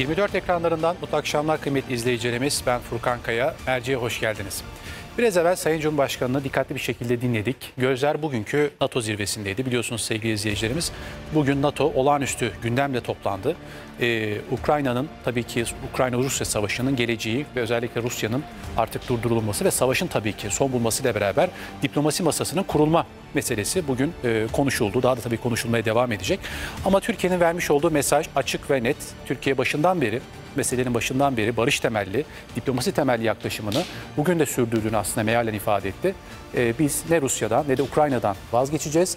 24 ekranlarından mutlu akşamlar kıymetli izleyicilerimiz. Ben Furkan Kaya. Merceğe hoş geldiniz. Biraz evvel Sayın Cumhurbaşkanı'nı dikkatli bir şekilde dinledik. Gözler bugünkü NATO zirvesindeydi. Biliyorsunuz sevgili izleyicilerimiz, bugün NATO olağanüstü gündemle toplandı. Ukrayna'nın, tabii ki Ukrayna-Rusya savaşının geleceği ve özellikle Rusya'nın artık durdurulması ve savaşın tabii ki son bulmasıyla beraber diplomasi masasının kurulma meselesi bugün konuşuldu. Daha da tabii konuşulmaya devam edecek. Ama Türkiye'nin vermiş olduğu mesaj açık ve net. Türkiye başından beri, meselenin başından beri barış temelli, diplomasi temelli yaklaşımını bugün de sürdürdüğünü aslında mealen ifade etti. Biz ne Rusya'dan ne de Ukrayna'dan vazgeçeceğiz.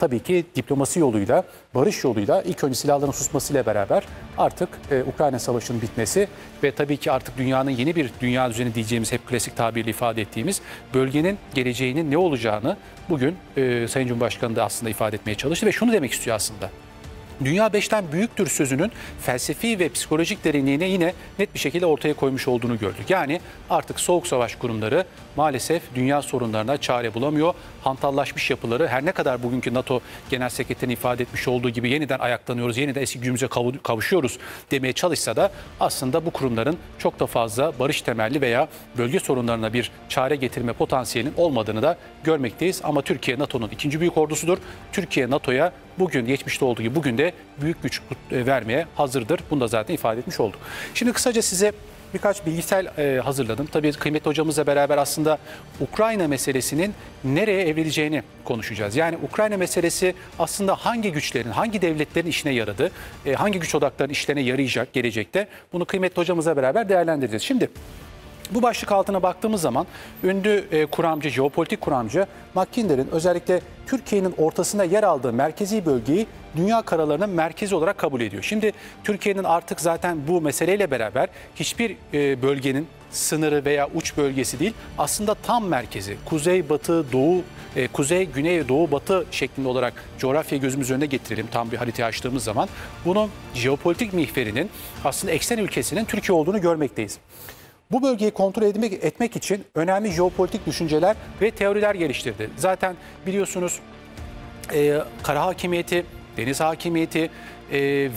Tabii ki diplomasi yoluyla, barış yoluyla ilk önce silahların susmasıyla beraber artık Ukrayna Savaşı'nın bitmesi ve tabii ki artık dünyanın yeni bir dünya düzeni diyeceğimiz, hep klasik tabirle ifade ettiğimiz bölgenin geleceğinin ne olacağını bugün Sayın Cumhurbaşkanı da aslında ifade etmeye çalıştı ve şunu demek istiyor aslında. Dünya 5'ten büyüktür sözünün felsefi ve psikolojik derinliğine yine net bir şekilde ortaya koymuş olduğunu gördük. Yani artık soğuk savaş kurumları maalesef dünya sorunlarına çare bulamıyor. Hantallaşmış yapıları, her ne kadar bugünkü NATO Genel Sekreterinin ifade etmiş olduğu gibi yeniden ayaklanıyoruz, yeniden eski günümüze kavuşuyoruz demeye çalışsa da aslında bu kurumların çok da fazla barış temelli veya bölge sorunlarına bir çare getirme potansiyelinin olmadığını da görmekteyiz. Ama Türkiye NATO'nun ikinci büyük ordusudur. Türkiye NATO'ya bugün, geçmişte olduğu gibi bugün de büyük güç vermeye hazırdır. Bunu da zaten ifade etmiş olduk. Şimdi kısaca size birkaç bilgisel hazırladım. Tabii kıymetli hocamızla beraber aslında Ukrayna meselesinin nereye evrileceğini konuşacağız. Yani Ukrayna meselesi aslında hangi güçlerin, hangi devletlerin işine yaradı, hangi güç odaklarının işlerine yarayacak gelecekte, bunu kıymetli hocamızla beraber değerlendireceğiz. Şimdi bu başlık altına baktığımız zaman ünlü kuramcı, jeopolitik kuramcı Mackinder'in özellikle Türkiye'nin ortasında yer aldığı merkezi bölgeyi dünya karalarının merkezi olarak kabul ediyor. Şimdi Türkiye'nin artık zaten bu meseleyle beraber hiçbir bölgenin sınırı veya uç bölgesi değil, aslında tam merkezi, kuzey, batı, doğu, kuzey, güney, doğu, batı şeklinde olarak coğrafyayı gözümüz önüne getirelim tam bir haritayı açtığımız zaman. Bunun jeopolitik mihverinin aslında eksen ülkesinin Türkiye olduğunu görmekteyiz. Bu bölgeyi kontrol etmek için önemli jeopolitik düşünceler ve teoriler geliştirdi. Zaten biliyorsunuz kara hakimiyeti, deniz hakimiyeti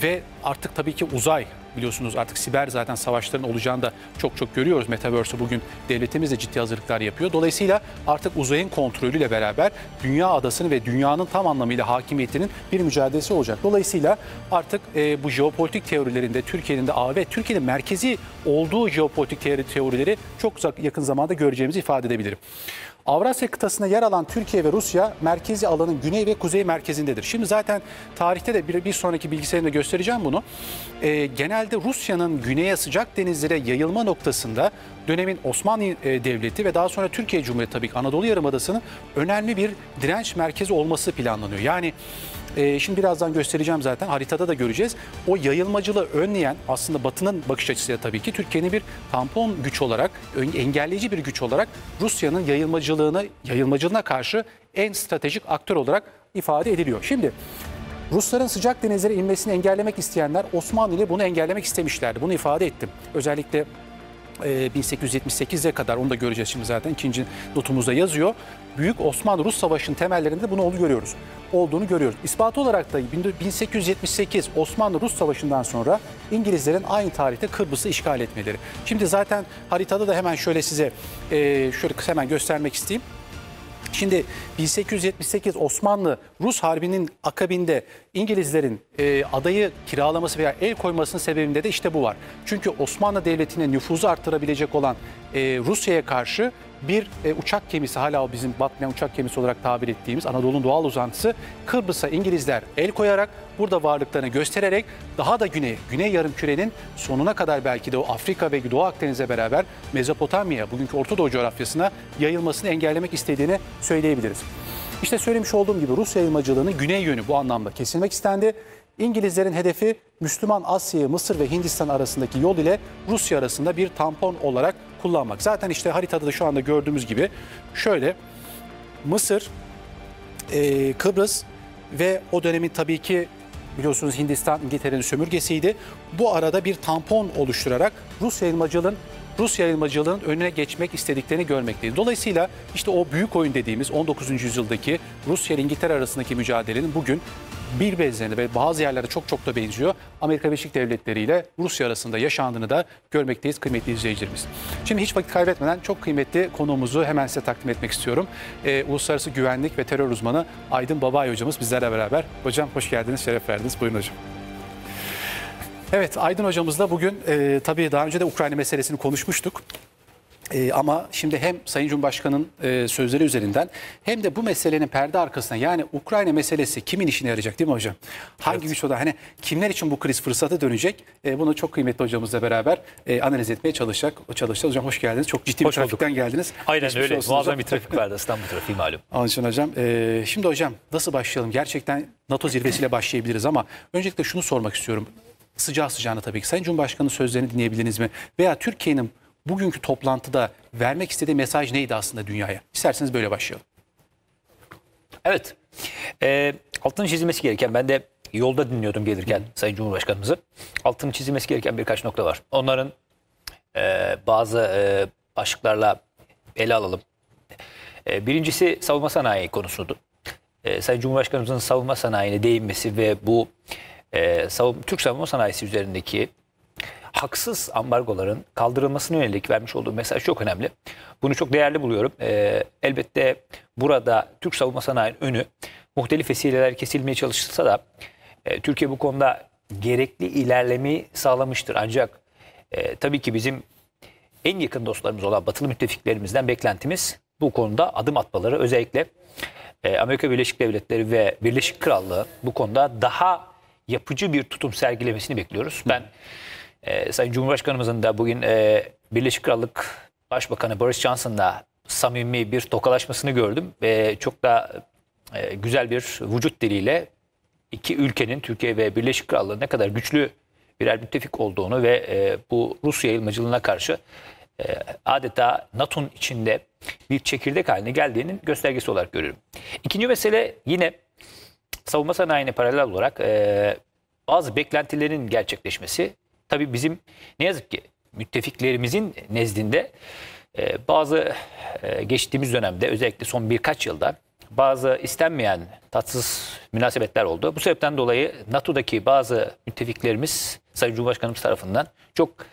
ve artık tabii ki uzay, biliyorsunuz artık siber zaten savaşların olacağını da çok görüyoruz. Metaverse'e bugün devletimiz de ciddi hazırlıklar yapıyor. Dolayısıyla artık uzayın kontrolüyle beraber dünya adasını ve dünyanın tam anlamıyla hakimiyetinin bir mücadelesi olacak. Dolayısıyla artık bu jeopolitik teorilerinde Türkiye'nin de ağ ve Türkiye'nin merkezi olduğu jeopolitik teorileri çok yakın zamanda göreceğimizi ifade edebilirim. Avrasya kıtasında yer alan Türkiye ve Rusya merkezi alanın güney ve kuzey merkezindedir. Şimdi zaten tarihte de bir sonraki bilgisayarımda göstereceğim bunu. Genelde Rusya'nın güneye, sıcak denizlere yayılma noktasında dönemin Osmanlı Devleti ve daha sonra Türkiye Cumhuriyeti, tabii ki Anadolu Yarımadası'nın önemli bir direnç merkezi olması planlanıyor. Yani şimdi birazdan göstereceğim, zaten haritada da göreceğiz. O yayılmacılığı önleyen aslında Batı'nın bakış açısıyla tabii ki Türkiye'nin bir tampon güç olarak, engelleyici bir güç olarak Rusya'nın yayılmacılığına karşı en stratejik aktör olarak ifade ediliyor. Şimdi Rusların sıcak denizlere inmesini engellemek isteyenler Osmanlı ile bunu engellemek istemişlerdi. Bunu ifade ettim. Özellikle 1878'e kadar, onu da göreceğiz şimdi zaten ikinci notumuzda yazıyor. Büyük Osmanlı-Rus Savaşı'nın temellerinde bunu olduğunu görüyoruz. İspatı olarak da 1878 Osmanlı-Rus Savaşı'ndan sonra İngilizlerin aynı tarihte Kıbrıs'ı işgal etmeleri. Şimdi zaten haritada da hemen şöyle size hemen göstermek isteyeyim. Şimdi 1878 Osmanlı-Rus Harbi'nin akabinde İngilizlerin adayı kiralaması veya el koymasının sebebinde de işte bu var. Çünkü Osmanlı Devleti'ne nüfuzu arttırabilecek olan Rusya'ya karşı bir uçak gemisi, hala o bizim batmayan uçak gemisi olarak tabir ettiğimiz Anadolu'nun doğal uzantısı Kıbrıs'a İngilizler el koyarak, burada varlıklarını göstererek daha da güney yarımkürenin sonuna kadar belki de o Afrika ve Doğu Akdeniz'e beraber Mezopotamya, bugünkü Orta Doğu coğrafyasına yayılmasını engellemek istediğini söyleyebiliriz. İşte söylemiş olduğum gibi Rus yayılmacılığının güney yönü bu anlamda kesilmek istendi. İngilizlerin hedefi Müslüman Asya'yı Mısır ve Hindistan arasındaki yol ile Rusya arasında bir tampon olarak kullanmak. Zaten işte haritada da şu anda gördüğümüz gibi şöyle Mısır, Kıbrıs ve o dönemin tabii ki biliyorsunuz Hindistan İngiltere'nin sömürgesiydi. Bu arada bir tampon oluşturarak Rus yayılmacılığının önüne geçmek istediklerini görmekteyiz. Dolayısıyla işte o büyük oyun dediğimiz 19. yüzyıldaki Rusya ile İngiltere arasındaki mücadelenin bugün bir benzerini ve bazı yerlerde çok da benziyor. Amerika Birleşik Devletleri ile Rusya arasında yaşandığını da görmekteyiz kıymetli izleyicilerimiz. Şimdi hiç vakit kaybetmeden çok kıymetli konuğumuzu hemen size takdim etmek istiyorum. Uluslararası Güvenlik ve Terör Uzmanı Aydın Babay hocamız bizlerle beraber. Hocam hoş geldiniz, şeref verdiniz. Buyurun hocam. Evet, Aydın hocamızla bugün tabii daha önce de Ukrayna meselesini konuşmuştuk. Ama şimdi hem Sayın Cumhurbaşkanı'nın sözleri üzerinden hem de bu meselenin perde arkasına, yani Ukrayna meselesi kimin işine yarayacak değil mi hocam? Hangi güç oda, hani kimler için bu kriz fırsatı dönecek? Bunu çok kıymetli hocamızla beraber analiz etmeye çalışacağız. Hocam hoş geldiniz. Çok ciddi bir trafikten geldiniz. Aynen öyle. Muazzam bir trafik vardı. İstanbul trafiği malum. Onun için hocam. Şimdi hocam nasıl başlayalım? Gerçekten NATO zirvesiyle başlayabiliriz ama öncelikle şunu sormak istiyorum. Sıcağı sıcağına tabii ki. Sayın Cumhurbaşkanı'nın sözlerini dinleyebildiniz mi? Veya Türkiye'nin bugünkü toplantıda vermek istediği mesaj neydi aslında dünyaya? İsterseniz böyle başlayalım. Evet. Altını çizilmesi gereken, ben de yolda dinliyordum gelirken Sayın Cumhurbaşkanımızı. Altını çizilmesi gereken birkaç nokta var. Onların bazı başlıklarla ele alalım. Birincisi savunma sanayi konusudur. Sayın Cumhurbaşkanımızın savunma sanayine değinmesi ve bu Türk savunma sanayisi üzerindeki haksız ambargoların kaldırılmasına yönelik vermiş olduğu mesaj çok önemli. Bunu çok değerli buluyorum. Elbette burada Türk savunma sanayinin önü muhtelif vesileler kesilmeye çalışılsa da Türkiye bu konuda gerekli ilerlemeyi sağlamıştır. Ancak tabii ki bizim en yakın dostlarımız olan batılı müttefiklerimizden beklentimiz bu konuda adım atmaları. Özellikle Amerika Birleşik Devletleri ve Birleşik Krallığı bu konuda daha yapıcı bir tutum sergilemesini bekliyoruz. Ben Sayın Cumhurbaşkanımızın da bugün Birleşik Krallık Başbakanı Boris Johnson'la samimi bir tokalaşmasını gördüm. Çok da güzel bir vücut diliyle iki ülkenin, Türkiye ve Birleşik Krallığı, ne kadar güçlü birer müttefik olduğunu ve bu Rus yayılmacılığına karşı adeta NATO'nun içinde bir çekirdek haline geldiğinin göstergesi olarak görüyorum. İkinci mesele yine savunma sanayine paralel olarak bazı beklentilerin gerçekleşmesi. Tabii bizim ne yazık ki müttefiklerimizin nezdinde bazı geçtiğimiz dönemde, özellikle son birkaç yılda bazı istenmeyen tatsız münasebetler oldu. Bu sebepten dolayı NATO'daki bazı müttefiklerimiz Sayın Cumhurbaşkanımız tarafından çok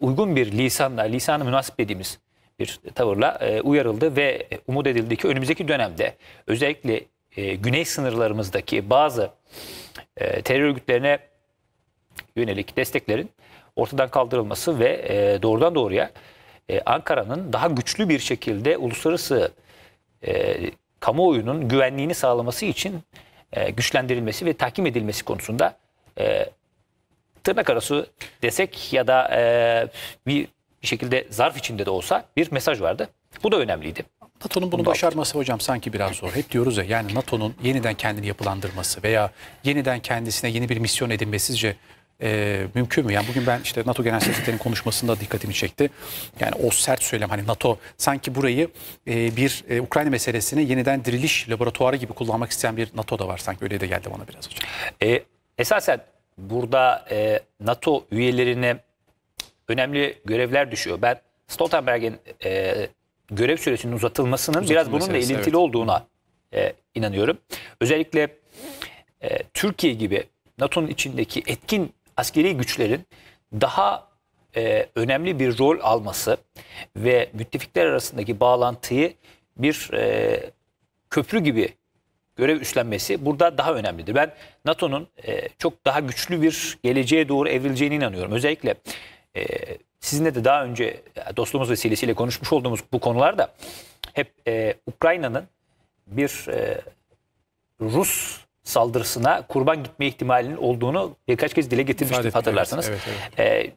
uygun bir lisanla, lisanı münasip dediğimiz bir tavırla uyarıldı ve umut edildi ki önümüzdeki dönemde özellikle güney sınırlarımızdaki bazı terör örgütlerine yönelik desteklerin ortadan kaldırılması ve doğrudan doğruya Ankara'nın daha güçlü bir şekilde uluslararası kamuoyunun güvenliğini sağlaması için güçlendirilmesi ve tahkim edilmesi konusunda tırnak arası desek ya da bir şekilde zarf içinde de olsa bir mesaj vardı. Bu da önemliydi. NATO'nun bunu başarması hocam sanki biraz zor. Hep diyoruz ya, yani NATO'nun yeniden kendini yapılandırması veya yeniden kendisine yeni bir misyon edinmesizce mümkün mü? Yani bugün ben işte NATO Genel Sekreterinin konuşmasında dikkatimi çekti. Yani o sert söylem, hani NATO sanki burayı bir Ukrayna meselesini yeniden diriliş laboratuvarı gibi kullanmak isteyen bir NATO da var sanki, öyle de geldi bana biraz hocam. Esasen burada NATO üyelerine önemli görevler düşüyor. Ben Stoltenberg'in görev süresinin uzatılmasının biraz bununla ilintili olduğuna inanıyorum. Özellikle Türkiye gibi NATO'nun içindeki etkin askeri güçlerin daha önemli bir rol alması ve müttefikler arasındaki bağlantıyı bir köprü gibi görev üstlenmesi burada daha önemlidir. Ben NATO'nun çok daha güçlü bir geleceğe doğru evrileceğine inanıyorum. Özellikle sizinle de daha önce dostluğumuz vesilesiyle konuşmuş olduğumuz bu konularda hep Ukrayna'nın bir Rus saldırısına kurban gitme ihtimalinin olduğunu birkaç kez dile getirmiştim, hatırlarsanız. Evet.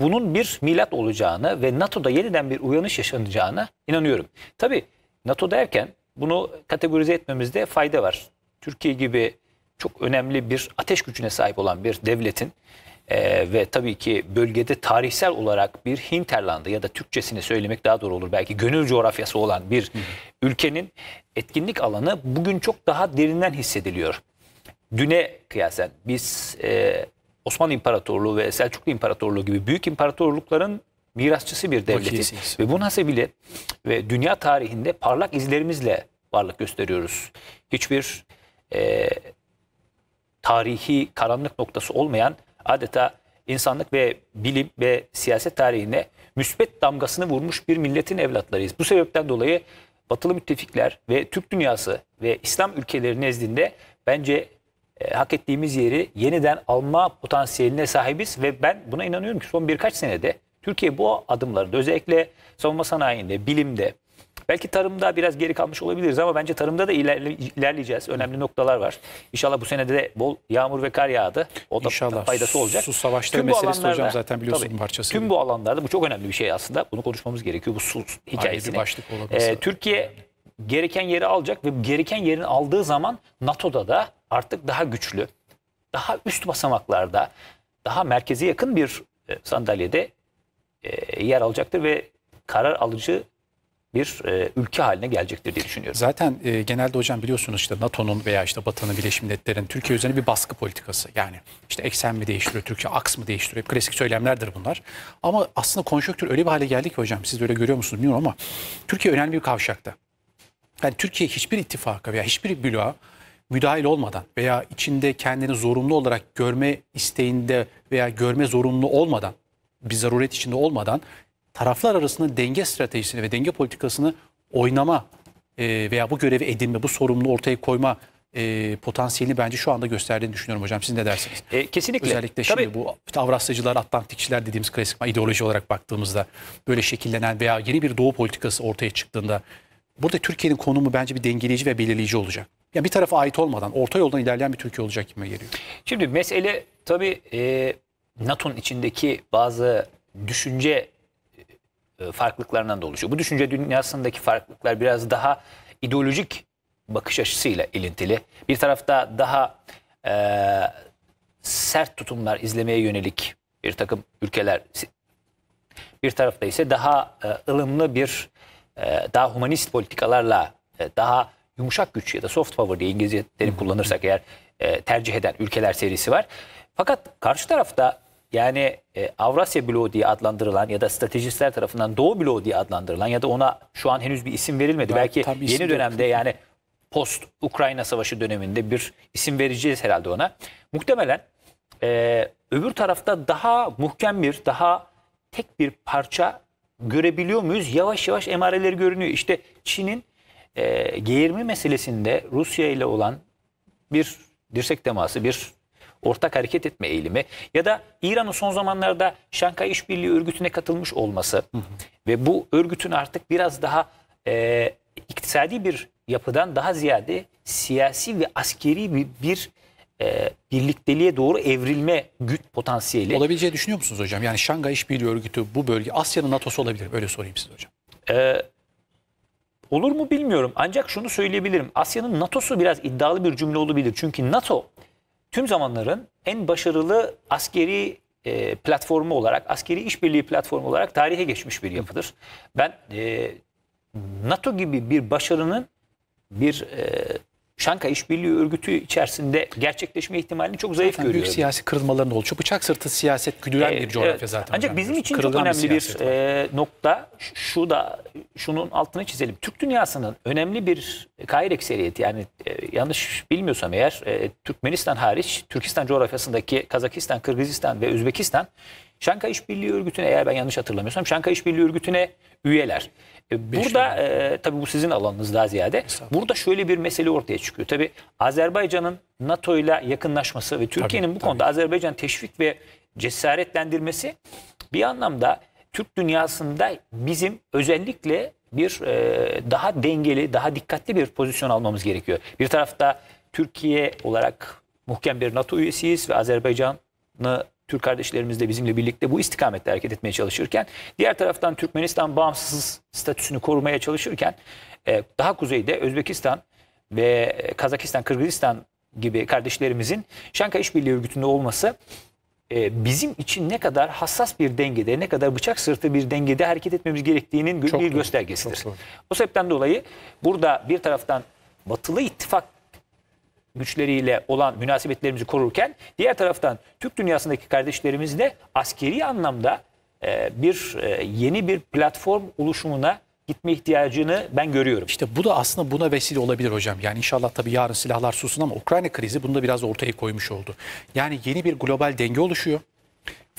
Bunun bir milat olacağını ve NATO'da yeniden bir uyanış yaşanacağına inanıyorum. Tabii NATO derken bunu kategorize etmemizde fayda var. Türkiye gibi çok önemli bir ateş gücüne sahip olan bir devletin ve tabii ki bölgede tarihsel olarak bir hinterlandı ya da Türkçesini söylemek daha doğru olur belki, gönül coğrafyası olan bir ülkenin etkinlik alanı bugün çok daha derinden hissediliyor. Düne kıyasen biz Osmanlı İmparatorluğu ve Selçuklu İmparatorluğu gibi büyük imparatorlukların mirasçısı bir devletiz. Ve bu hasebiyle ve dünya tarihinde parlak izlerimizle varlık gösteriyoruz. Hiçbir tarihi karanlık noktası olmayan, adeta insanlık ve bilim ve siyaset tarihine müsbet damgasını vurmuş bir milletin evlatlarıyız. Bu sebepten dolayı Batılı müttefikler ve Türk dünyası ve İslam ülkeleri nezdinde bence hak ettiğimiz yeri yeniden alma potansiyeline sahibiz ve ben buna inanıyorum ki son birkaç senede Türkiye bu adımlarında, özellikle savunma sanayinde, bilimde, belki tarımda biraz geri kalmış olabiliriz ama bence tarımda da ilerleyeceğiz. Önemli noktalar var. İnşallah bu senede de bol yağmur ve kar yağdı. O da İnşallah. Faydası olacak. Su savaşları meselesi hocam zaten biliyorsun bu parçası. Tüm bu alanlarda bu çok önemli bir şey aslında. Bunu konuşmamız gerekiyor, bu su hikayesini. Türkiye gereken yeri alacak ve gereken yerini aldığı zaman NATO'da da artık daha güçlü, daha üst basamaklarda, daha merkeze yakın bir sandalyede yer alacaktır ve karar alıcı bir ülke haline gelecektir diye düşünüyorum. Zaten genelde hocam biliyorsunuz işte NATO'nun veya işte Batı'nın, Birleşmiş Milletler'in Türkiye üzerine bir baskı politikası. Yani işte eksen mi değiştiriyor, Türkiye aks mı değiştiriyor? Hep klasik söylemlerdir bunlar. Ama aslında konjonktür öyle bir hale geldi ki hocam, siz de öyle görüyor musunuz bilmiyorum ama Türkiye önemli bir kavşakta. Yani Türkiye hiçbir ittifaka veya hiçbir bloğa müdahil olmadan veya içinde kendini zorunlu olarak görme isteğinde veya görme zorunlu olmadan, bir zaruret içinde olmadan taraflar arasında denge stratejisini ve denge politikasını oynama veya bu görevi edinme, bu sorumluluğu ortaya koyma potansiyelini bence şu anda gösterdiğini düşünüyorum hocam. Siz ne dersiniz? Kesinlikle. Özellikle şimdi bu Avrasyacılar, Atlantikçiler dediğimiz klasik ideoloji olarak baktığımızda böyle şekillenen veya yeni bir doğu politikası ortaya çıktığında burada Türkiye'nin konumu bence bir dengeleyici ve belirleyici olacak. Yani bir tarafa ait olmadan orta yoldan ilerleyen bir Türkiye olacak gibi geliyor. Şimdi mesele tabii NATO'nun içindeki bazı düşünce farklılıklarından da oluşuyor. Bu düşünce dünyasındaki farklılıklar biraz daha ideolojik bakış açısıyla ilintili. Bir tarafta daha sert tutumlar izlemeye yönelik bir takım ülkeler, bir tarafta ise daha ılımlı bir, daha humanist politikalarla, daha yumuşak güç ya da soft power diye İngilizce terim kullanırsak eğer tercih eden ülkeler serisi var. Fakat karşı tarafta, yani Avrasya bloğu diye adlandırılan ya da stratejistler tarafından Doğu bloğu diye adlandırılan ya da ona şu an henüz bir isim verilmedi. Belki yeni dönemde, yani post-Ukrayna savaşı döneminde bir isim vereceğiz herhalde ona. Muhtemelen öbür tarafta daha muhkem bir, daha tek bir parça görebiliyor muyuz? Yavaş yavaş emareleri görünüyor. İşte Çin'in G20 meselesinde Rusya ile olan bir dirsek teması, bir ortak hareket etme eğilimi ya da İran'ın son zamanlarda Şanghay İşbirliği Örgütü'ne katılmış olması ve bu örgütün artık biraz daha iktisadi bir yapıdan daha ziyade siyasi ve askeri bir birlikteliğe doğru evrilme güç potansiyeli. Olabileceği düşünüyor musunuz hocam? Yani Şanghay İşbirliği Örgütü bu bölge Asya'nın NATO'su olabilir. Öyle sorayım size hocam. Olur mu bilmiyorum. Ancak şunu söyleyebilirim. Asya'nın NATO'su biraz iddialı bir cümle olabilir. Çünkü NATO tüm zamanların en başarılı askeri platformu olarak, askeri işbirliği platformu olarak tarihe geçmiş bir yapıdır. Ben NATO gibi bir başarının bir Şanghay İşbirliği Örgütü içerisinde gerçekleşme ihtimalini çok zayıf görüyorum. Büyük siyasi kırılmaların oluşu, bıçak sırtı siyaset güdülen bir coğrafya zaten. Ancak bizim için çok önemli bir nokta şu da, şunun altını çizelim. Türk dünyasının önemli bir gayri ekseriyeti, yani yanlış bilmiyorsam eğer Türkmenistan hariç, Türkistan coğrafyasındaki Kazakistan, Kırgızistan ve Özbekistan Şanghay İşbirliği Örgütü'ne, eğer ben yanlış hatırlamıyorsam, Şanghay İşbirliği Örgütü'ne üyeler. Burada tabii bu sizin alanınız daha ziyade. Burada şöyle bir mesele ortaya çıkıyor. Tabii Azerbaycan'ın NATO'yla yakınlaşması ve Türkiye'nin bu konuda Azerbaycan teşvik ve cesaretlendirmesi bir anlamda Türk dünyasında bizim özellikle bir daha dengeli, daha dikkatli bir pozisyon almamız gerekiyor. Bir tarafta Türkiye olarak muhkem bir NATO üyesiyiz ve Azerbaycan'ı Türk kardeşlerimiz de bizimle birlikte bu istikamette hareket etmeye çalışırken, diğer taraftan Türkmenistan bağımsız statüsünü korumaya çalışırken daha kuzeyde Özbekistan ve Kazakistan, Kırgızistan gibi kardeşlerimizin Şanghay İşbirliği Örgütü'nde olması bizim için ne kadar hassas bir dengede, ne kadar bıçak sırtı bir dengede hareket etmemiz gerektiğinin bir göstergesidir. O sebepten dolayı burada bir taraftan Batılı ittifak güçleriyle olan münasebetlerimizi korurken, diğer taraftan Türk dünyasındaki kardeşlerimizle askeri anlamda bir yeni bir platform oluşumuna gitme ihtiyacını ben görüyorum. İşte bu da aslında buna vesile olabilir hocam. Yani inşallah tabii yarın silahlar sussun ama Ukrayna krizi bunu da biraz ortaya koymuş oldu. Yani yeni bir global denge oluşuyor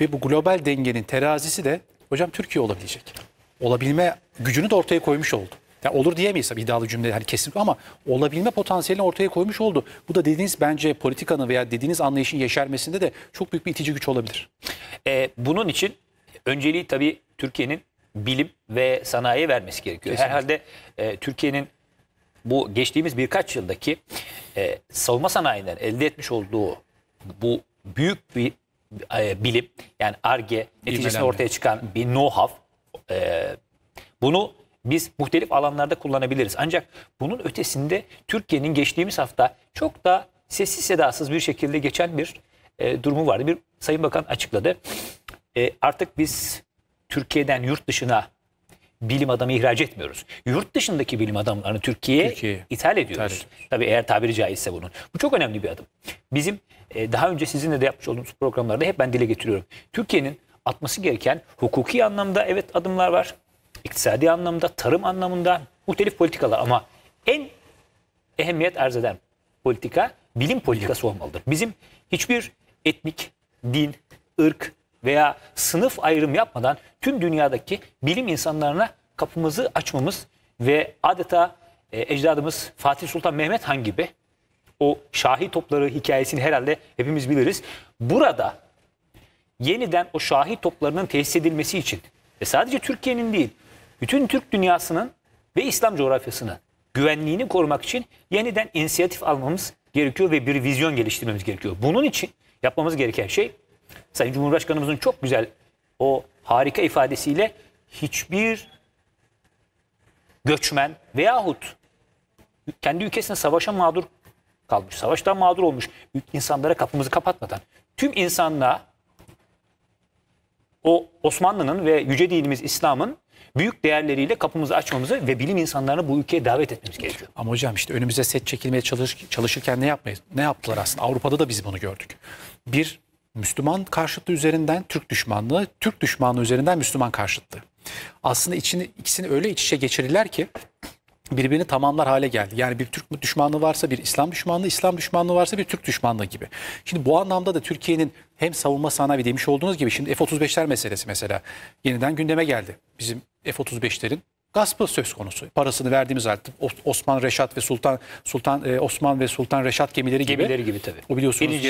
ve bu global dengenin terazisi de hocam Türkiye olabilecek. Olabilme gücünü de ortaya koymuş oldu. Yani olur diyemeyiz tabii iddialı cümle hani kesinlikle ama olabilme potansiyelini ortaya koymuş oldu. Bu da dediğiniz bence politikanın veya dediğiniz anlayışın yeşermesinde de çok büyük bir itici güç olabilir. Bunun için önceliği tabii Türkiye'nin bilim ve sanayiye vermesi gerekiyor. Kesinlikle. Herhalde Türkiye'nin bu geçtiğimiz birkaç yıldaki savunma sanayinden elde etmiş olduğu bu büyük bir bilim, yani ARGE neticesinde ortaya çıkan bir know-how, bunu biz muhtelif alanlarda kullanabiliriz. Ancak bunun ötesinde Türkiye'nin geçtiğimiz hafta çok da sessiz sedasız bir şekilde geçen bir durumu vardı. Bir Sayın Bakan açıkladı. Artık biz Türkiye'den yurt dışına bilim adamı ihraç etmiyoruz. Yurt dışındaki bilim adamlarını Türkiye'ye ithal ediyoruz. Tabii eğer tabiri caizse bunun. Bu çok önemli bir adım. Bizim daha önce sizinle de yapmış olduğumuz programlarda hep ben dile getiriyorum. Türkiye'nin atması gereken hukuki anlamda evet adımlar var. İktisadi anlamda, tarım anlamında muhtelif politikalar ama en ehemmiyet arz eden politika bilim politikası olmalıdır. Bizim hiçbir etnik, din, ırk veya sınıf ayrım yapmadan tüm dünyadaki bilim insanlarına kapımızı açmamız ve adeta ecdadımız Fatih Sultan Mehmet Han gibi o şahi topları hikayesini herhalde hepimiz biliriz. Burada yeniden o şahi toplarının tesis edilmesi için ve sadece Türkiye'nin değil, bütün Türk dünyasının ve İslam coğrafyasının güvenliğini korumak için yeniden inisiyatif almamız gerekiyor ve bir vizyon geliştirmemiz gerekiyor. Bunun için yapmamız gereken şey, Sayın Cumhurbaşkanımızın çok güzel o harika ifadesiyle hiçbir göçmen veyahut kendi ülkesine savaşa mağdur kalmış, savaştan mağdur olmuş insanlara kapımızı kapatmadan tüm insanlığa o Osmanlı'nın ve yüce dinimiz İslam'ın büyük değerleriyle kapımızı açmamızı ve bilim insanlarını bu ülkeye davet etmemiz gerekiyor. Ama hocam işte önümüze set çekilmeye çalışırken ne yaptılar aslında? Avrupa'da da biz bunu gördük. Bir Müslüman karşıtlığı üzerinden Türk düşmanlığı, Türk düşmanlığı üzerinden Müslüman karşıtlığı. Aslında ikisini öyle iç içe geçirirler ki birbirini tamamlar hale geldi. Yani bir Türk düşmanlığı varsa bir İslam düşmanlığı, İslam düşmanlığı varsa bir Türk düşmanlığı gibi. Şimdi bu anlamda da Türkiye'nin hem savunma sanayi demiş olduğunuz gibi şimdi F-35'ler meselesi mesela yeniden gündeme geldi. Bizim F-35'lerin gaspı söz konusu. Parasını verdiğimiz halde Osman ve Sultan Reşat gemileri gibi tabii. O biliyorsunuz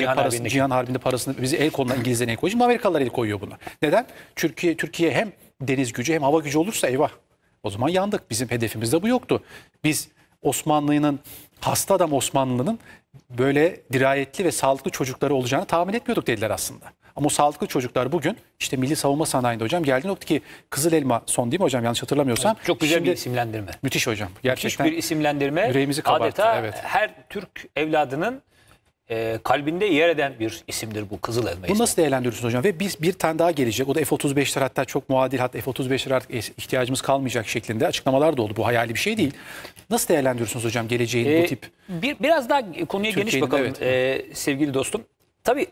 Cihan Harbi'nde parasını bizi el konulan İngilizlerin el koyuyor. Amerikalılar el koyuyor buna. Neden? Türkiye hem deniz gücü hem hava gücü olursa eyvah. O zaman yandık. Bizim hedefimizde bu yoktu. Biz hasta adam Osmanlı'nın böyle dirayetli ve sağlıklı çocukları olacağını tahmin etmiyorduk dediler aslında. Ama o sağlıklı çocuklar bugün işte milli savunma sanayinde hocam geldi nokta ki Kızıl Elma son değil mi hocam yanlış hatırlamıyorsam. Evet, çok güzel bir isimlendirme. Müthiş hocam. Gerçekten müthiş bir isimlendirme. Yüreğimizi kabarttı. Adeta evet. Her Türk evladının kalbinde yer eden bir isimdir bu Kızıl Elma. Bu nasıl değerlendiriyorsunuz hocam? Ve biz bir tane daha gelecek. O da F-35'ler hatta çok muadil hatta F-35'ler artık ihtiyacımız kalmayacak şeklinde açıklamalar da oldu. Bu hayali bir şey değil. Nasıl değerlendiriyorsunuz hocam geleceğin bu tip? Biraz daha konuya geniş bakalım evet. Sevgili dostum. Tabii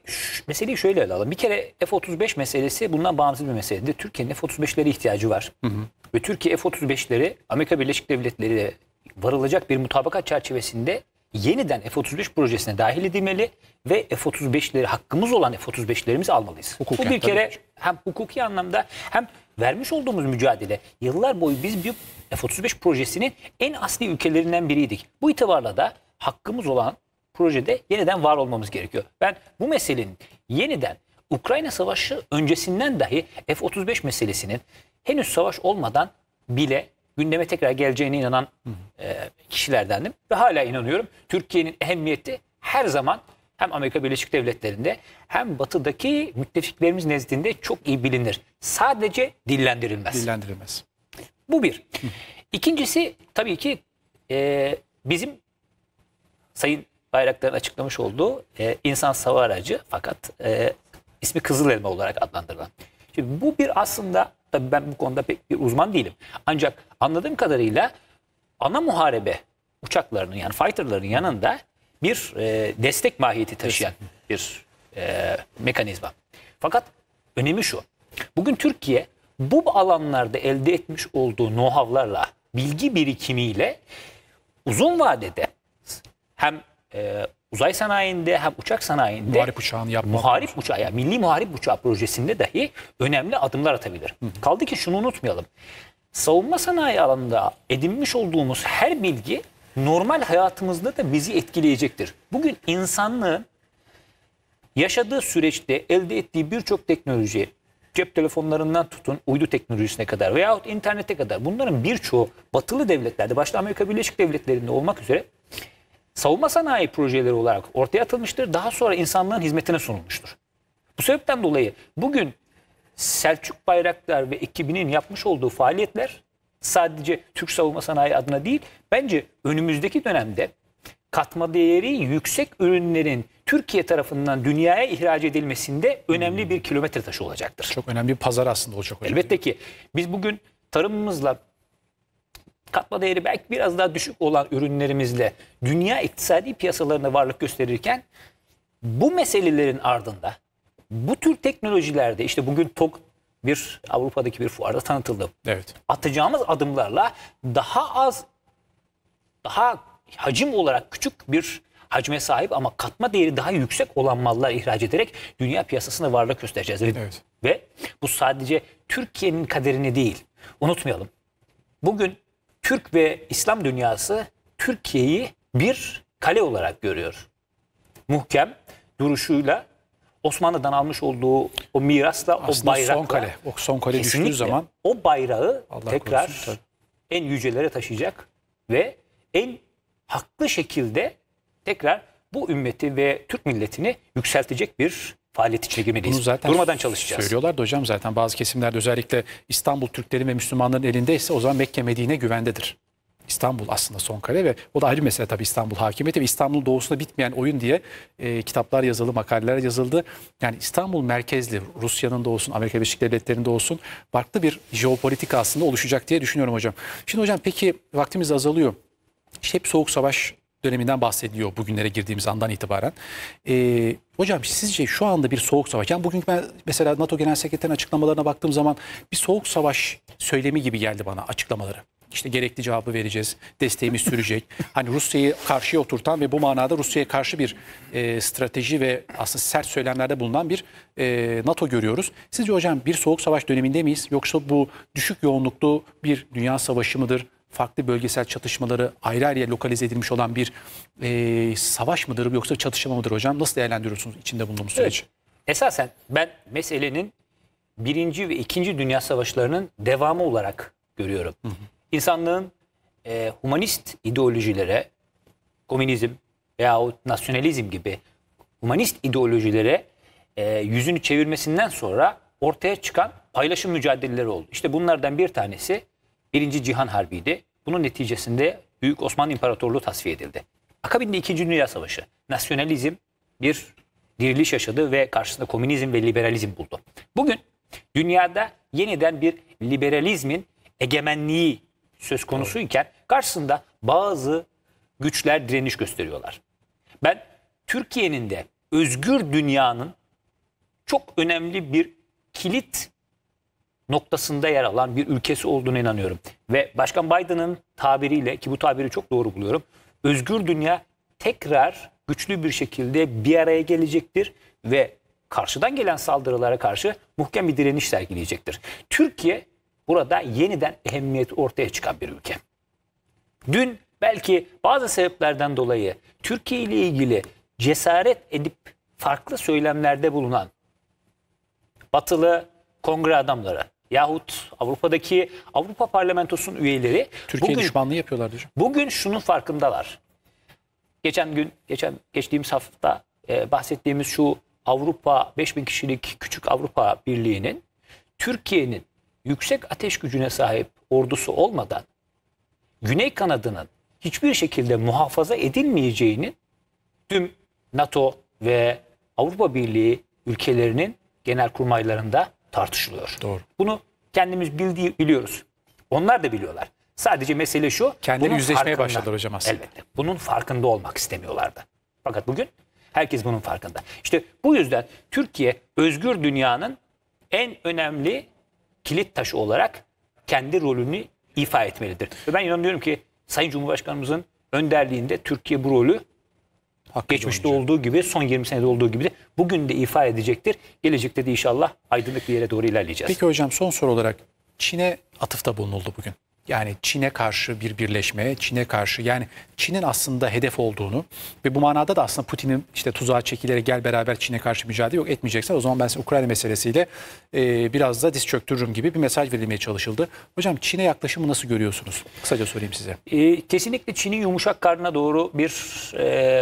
meseleyi şöyle ele alalım. Bir kere F-35 meselesi bundan bağımsız bir meseledir. Türkiye'nin F-35'lere ihtiyacı var. Hı hı. Ve Türkiye F-35'leri Amerika Birleşik Devletleri ile varılacak bir mutabakat çerçevesinde yeniden F-35 projesine dahil edilmeli ve F-35'leri hakkımız olan F-35'lerimizi almalıyız. Hukuken, bu bir kere tabii. Hem hukuki anlamda hem vermiş olduğumuz mücadele. Yıllar boyu biz bir F-35 projesinin en asli ülkelerinden biriydik. Bu itibarla da hakkımız olan projede yeniden var olmamız gerekiyor. Ben bu meselenin yeniden Ukrayna Savaşı öncesinden dahi F-35 meselesinin henüz savaş olmadan bile gündeme tekrar geleceğine inanan kişilerdendim. Ve hala inanıyorum. Türkiye'nin ehemmiyeti her zaman hem Amerika Birleşik Devletleri'nde hem batıdaki müttefiklerimiz nezdinde çok iyi bilinir. Sadece dillendirilmez. Dillendirilmez. Bu bir. Hı. İkincisi tabii ki bizim Sayın Bayraktar'ın açıklamış olduğu insansız hava aracı fakat ismi Kızıl Elma olarak adlandırılan. Şimdi bu bir aslında tabii ben bu konuda pek bir uzman değilim. Ancak anladığım kadarıyla ana muharebe uçaklarının yani fighterların yanında bir destek mahiyeti taşıyan bir mekanizma. Fakat önemi şu. Bugün Türkiye bu alanlarda elde etmiş olduğu know-how'larla bilgi birikimiyle uzun vadede hem uzay sanayinde hem uçak sanayinde muharip uçağını yapmak, muharip uçağı, yani milli muharip uçağı projesinde dahi önemli adımlar atabilir. Hı hı. Kaldı ki şunu unutmayalım. Savunma sanayi alanında edinmiş olduğumuz her bilgi normal hayatımızda da bizi etkileyecektir. Bugün insanlığın yaşadığı süreçte elde ettiği birçok teknoloji, cep telefonlarından tutun uydu teknolojisine kadar veyahut internete kadar, bunların birçoğu batılı devletlerde, başta Amerika Birleşik Devletleri'nde olmak üzere savunma sanayi projeleri olarak ortaya atılmıştır. Daha sonra insanlığın hizmetine sunulmuştur. Bu sebepten dolayı bugün Selçuk Bayraktar ve ekibinin yapmış olduğu faaliyetler sadece Türk savunma sanayi adına değil, bence önümüzdeki dönemde katma değeri yüksek ürünlerin Türkiye tarafından dünyaya ihraç edilmesinde önemli bir kilometre taşı olacaktır. Çok önemli bir pazar aslında olacak hocam. Elbette ki biz bugün tarımımızla, katma değeri belki biraz daha düşük olan ürünlerimizle dünya iktisadi piyasalarına varlık gösterirken, bu meselelerin ardında bu tür teknolojilerde, işte bugün TOG bir Avrupa'daki bir fuarda tanıtıldı. Evet. Atacağımız adımlarla daha az, daha hacim olarak küçük bir hacme sahip ama katma değeri daha yüksek olan mallar ihraç ederek dünya piyasasına varlık göstereceğiz. Evet. Ve bu sadece Türkiye'nin kaderini değil, unutmayalım. Bugün Türk ve İslam dünyası Türkiye'yi bir kale olarak görüyor. Muhkem duruşuyla, Osmanlı'dan almış olduğu o mirasla, aslında o bayrakla. O son kale düştüğü zaman o bayrağı tekrar en yücelere taşıyacak ve en haklı şekilde tekrar bu ümmeti ve Türk milletini yükseltecek bir faaliyet içine girmeliyiz. Bunu zaten durmadan çalışacağız. Söylüyorlardı hocam zaten bazı kesimlerde, özellikle İstanbul Türklerin ve Müslümanların elindeyse o zaman Mekke Medine güvendedir. İstanbul aslında son kale ve o da ayrı mesele tabii, İstanbul hakimiyeti ve İstanbul doğusunda bitmeyen oyun diye kitaplar yazıldı, makaleler yazıldı. Yani İstanbul merkezli, Rusya'nın da olsun, Amerika Birleşik Devletleri'nin de olsun, farklı bir jeopolitik aslında oluşacak diye düşünüyorum hocam. Şimdi hocam peki, vaktimiz azalıyor. İşte hep soğuk savaş döneminden bahsediliyor bugünlere girdiğimiz andan itibaren. Hocam sizce şu anda bir soğuk savaş, yani bugün ben mesela NATO Genel Sekreterinin açıklamalarına baktığım zaman bir soğuk savaş söylemi gibi geldi bana açıklamaları. İşte gerekli cevabı vereceğiz, desteğimiz sürecek. Hani Rusya'yı karşıya oturtan ve bu manada Rusya'ya karşı bir strateji ve aslında sert söylemlerde bulunan bir NATO görüyoruz. Sizce hocam bir soğuk savaş döneminde miyiz? Yoksa bu düşük yoğunluklu bir dünya savaşı mıdır? Farklı bölgesel çatışmaları ayrı ayrı lokalize edilmiş olan bir savaş mıdır yoksa çatışma mıdır hocam? Nasıl değerlendiriyorsunuz içinde bulunduğumuz süreci? Evet. Esasen ben meselenin 1. ve 2. Dünya Savaşları'nın devamı olarak görüyorum. Hı hı. İnsanlığın humanist ideolojilere, komünizm veyahut nasyonalizm gibi humanist ideolojilere yüzünü çevirmesinden sonra ortaya çıkan paylaşım mücadeleleri oldu. İşte bunlardan bir tanesi 1. Cihan Harbi'ydi. Bunun neticesinde Büyük Osmanlı İmparatorluğu tasfiye edildi. Akabinde 2. Dünya Savaşı. Nasyonalizm bir diriliş yaşadı ve karşısında komünizm ve liberalizm buldu. Bugün dünyada yeniden bir liberalizmin egemenliği söz konusuyken karşısında bazı güçler direniş gösteriyorlar. Ben Türkiye'nin de özgür dünyanın çok önemli bir kilit noktasında yer alan bir ülkesi olduğuna inanıyorum. Ve Başkan Biden'ın tabiriyle, ki bu tabiri çok doğru buluyorum, özgür dünya tekrar güçlü bir şekilde bir araya gelecektir ve karşıdan gelen saldırılara karşı muhkem bir direniş sergileyecektir. Türkiye burada yeniden ehemmiyeti ortaya çıkan bir ülke. Dün belki bazı sebeplerden dolayı Türkiye ile ilgili cesaret edip farklı söylemlerde bulunan batılı kongre adamları yahut Avrupa'daki Avrupa Parlamentosu'nun üyeleri Türkiye düşmanlığı yapıyorlar diyor. Bugün şunun farkındalar. Geçtiğimiz hafta bahsettiğimiz şu Avrupa 5000 kişilik küçük Avrupa Birliği'nin Türkiye'nin yüksek ateş gücüne sahip ordusu olmadan Güney kanadının hiçbir şekilde muhafaza edilmeyeceğini tüm NATO ve Avrupa Birliği ülkelerinin genelkurmaylarında tartışılıyor. Doğru. Bunu kendimiz biliyoruz. Onlar da biliyorlar. Sadece mesele şu. Kendileri yüzleşmeye başladılar hocam aslında. Elbette. Bunun farkında olmak istemiyorlardı. Fakat bugün herkes bunun farkında. İşte bu yüzden Türkiye özgür dünyanın en önemli kilit taşı olarak kendi rolünü ifa etmelidir. Ve ben inanıyorum ki Sayın Cumhurbaşkanımızın önderliğinde Türkiye bu rolü geçmişte olduğu gibi, son 20 senede olduğu gibi de bugün de ifa edecektir. Gelecekte de inşallah aydınlık bir yere doğru ilerleyeceğiz. Peki hocam, son soru olarak Çin'e atıfta bulunuldu bugün. Yani Çin'e karşı bir birleşme, Çin'e karşı, yani Çin'in aslında hedef olduğunu ve bu manada da aslında Putin'in işte tuzağa çekilerek gel beraber Çin'e karşı mücadele yok etmeyeceksen o zaman ben size Ukrayna meselesiyle biraz da diz çöktürürüm gibi bir mesaj verilmeye çalışıldı. Hocam, Çin'e yaklaşımı nasıl görüyorsunuz? Kısaca sorayım size. Kesinlikle Çin'in yumuşak karnına doğru bir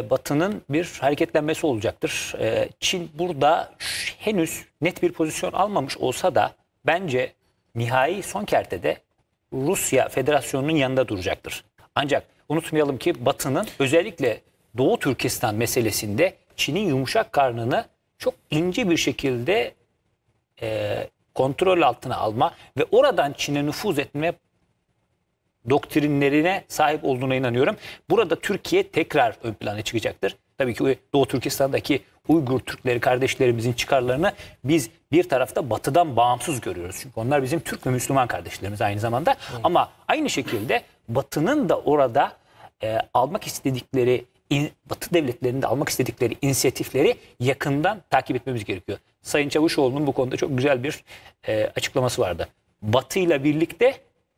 Batı'nın bir hareketlenmesi olacaktır. Çin burada henüz net bir pozisyon almamış olsa da bence nihai son kertede Rusya Federasyonu'nun yanında duracaktır. Ancak unutmayalım ki Batı'nın özellikle Doğu Türkistan meselesinde Çin'in yumuşak karnını çok ince bir şekilde kontrol altına alma ve oradan Çin'e nüfuz etme doktrinlerine sahip olduğuna inanıyorum. Burada Türkiye tekrar ön plana çıkacaktır. Tabii ki Doğu Türkistan'daki Uygur Türkleri kardeşlerimizin çıkarlarını biz bir tarafta Batı'dan bağımsız görüyoruz. Çünkü onlar bizim Türk ve Müslüman kardeşlerimiz aynı zamanda. Evet. Ama aynı şekilde Batı'nın da orada almak istedikleri, Batı devletlerinde almak istedikleri inisiyatifleri yakından takip etmemiz gerekiyor. Sayın Çavuşoğlu'nun bu konuda çok güzel bir açıklaması vardı. Batı'yla birlikte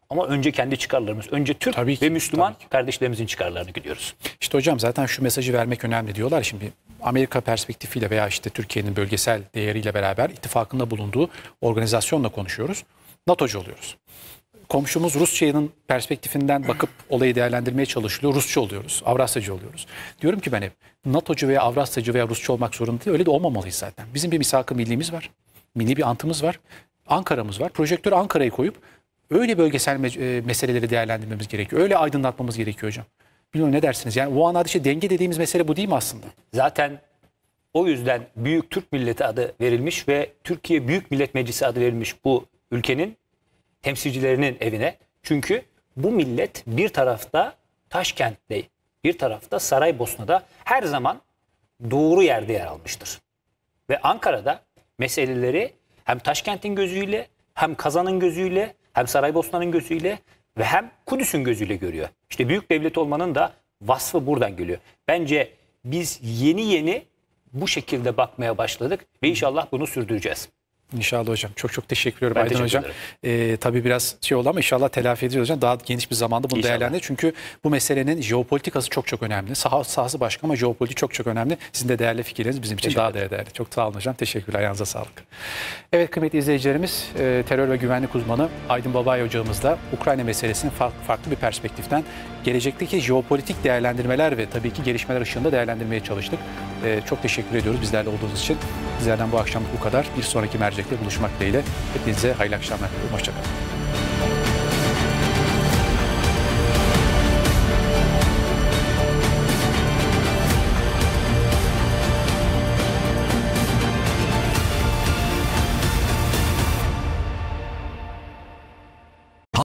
ama önce kendi çıkarlarımız, önce Türk ve Müslüman kardeşlerimizin çıkarlarını gidiyoruz. İşte hocam, zaten şu mesajı vermek önemli diyorlar. Şimdi Amerika perspektifiyle veya işte Türkiye'nin bölgesel değeriyle beraber ittifakında bulunduğu organizasyonla konuşuyoruz. NATO'cu oluyoruz. Komşumuz Rusya'nın perspektifinden bakıp olayı değerlendirmeye çalışılıyor. Rusçu oluyoruz, Avrasyacı oluyoruz. Diyorum ki ben hep NATO'cu veya Avrasyacı veya Rusçu olmak zorunda değil. Öyle de olmamalıyız zaten. Bizim bir misak-ı millimiz var. Milli bir antımız var. Ankara'mız var. Projektör Ankara'yı koyup öyle bölgesel meseleleri değerlendirmemiz gerekiyor. Öyle aydınlatmamız gerekiyor hocam. Bilmiyorum, ne dersiniz? Yani bu anada işte denge dediğimiz mesele bu değil mi aslında? Zaten o yüzden Büyük Türk Milleti adı verilmiş ve Türkiye Büyük Millet Meclisi adı verilmiş bu ülkenin temsilcilerinin evine. Çünkü bu millet bir tarafta Taşkent'te, bir tarafta Saraybosna'da her zaman doğru yerde yer almıştır. Ve Ankara'da meseleleri hem Taşkent'in gözüyle, hem Kazan'ın gözüyle, hem Saraybosna'nın gözüyle ve hem Kudüs'ün gözüyle görüyor. İşte büyük devlet olmanın da vasfı buradan geliyor. Bence biz yeni bu şekilde bakmaya başladık ve inşallah bunu sürdüreceğiz. İnşallah hocam. Çok teşekkür ediyorum Aydın hocam. Tabii biraz şey oldu ama inşallah telafi edeceğiz hocam. Daha geniş bir zamanda bunu değerlendireceğiz. Çünkü bu meselenin jeopolitikası çok önemli. Sahası başka ama jeopolitik çok önemli. Sizin de değerli fikirleriniz bizim için daha değerli. Çok sağ olun hocam. Teşekkürler. Ayağınıza sağlık. Evet kıymetli izleyicilerimiz, terör ve güvenlik uzmanı Aydın Babay hocamızla Ukrayna meselesini farklı bir perspektiften, gelecekteki jeopolitik değerlendirmeler ve tabii ki gelişmeler ışığında değerlendirmeye çalıştık. Çok teşekkür ediyoruz bizlerle olduğunuz için. Bizlerden bu akşam bu kadar. Bir sonraki mercekte buluşmak dileğiyle. Hepinize hayırlı akşamlar. Hoşçakalın.